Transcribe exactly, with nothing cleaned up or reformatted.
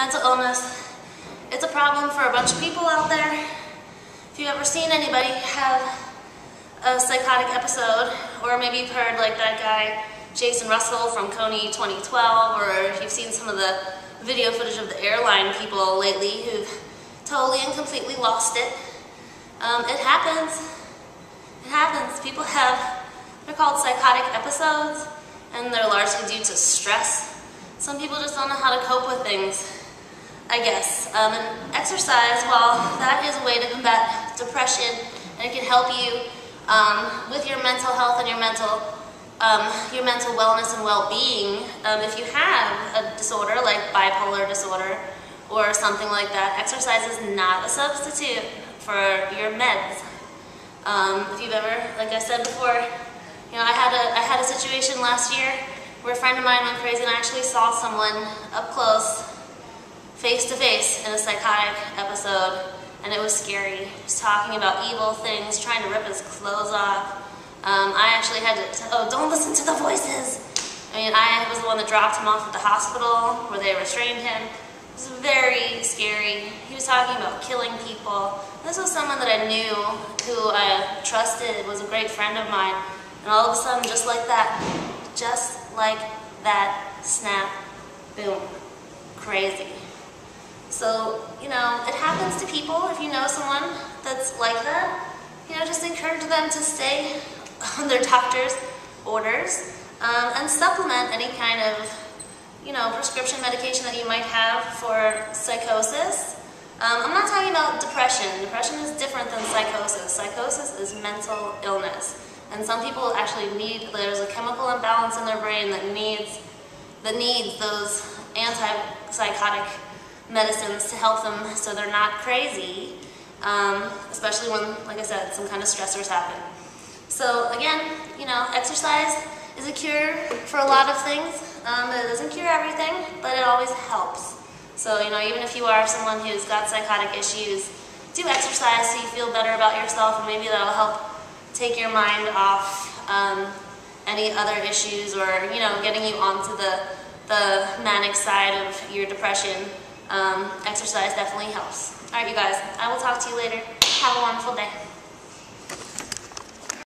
mental illness. It's a problem for a bunch of people out there. If you've ever seen anybody have a psychotic episode, or maybe you've heard like that guy Jason Russell from Kony twenty twelve, or if you've seen some of the video footage of the airline people lately who've totally and completely lost it. Um, it happens. It happens. People have, they're called psychotic episodes, and they're largely due to stress. Some people just don't know how to cope with things, I guess. Um, and exercise, while that is a way to combat depression, and it can help you um, with your mental health and your mental, um, your mental wellness and well-being. Um, if you have a disorder like bipolar disorder or something like that, exercise is not a substitute for your meds. Um, if you've ever, like I said before, you know, I had a I had a situation last year where a friend of mine went crazy, and I actually saw someone up close, face-to-face, in a psychotic episode, and it was scary. Just talking about evil things, trying to rip his clothes off. Um, I actually had to, oh, don't listen to the voices! I mean, I was the one that dropped him off at the hospital, where they restrained him. It was very scary. He was talking about killing people. This was someone that I knew, who I trusted, was a great friend of mine, and all of a sudden, just like that, just like that, snap, boom, crazy. So, you know, it happens to people. If you know someone that's like that, you know, just encourage them to stay on their doctor's orders um, and supplement any kind of, you know, prescription medication that you might have for psychosis. Um, I'm not talking about depression. Depression is different than psychosis. Psychosis is mental illness. And some people actually need, there's a chemical imbalance in their brain that needs, that needs those antipsychotic medicines to help them so they're not crazy, um, especially when, like I said, some kind of stressors happen. So again, you know, exercise is a cure for a lot of things. Um, it doesn't cure everything, but it always helps. So, you know, even if you are someone who's got psychotic issues, do exercise so you feel better about yourself, and maybe that'll help take your mind off um, any other issues, or, you know, getting you onto the, the manic side of your depression. Um, exercise definitely helps. Alright, you guys, I will talk to you later. Have a wonderful day.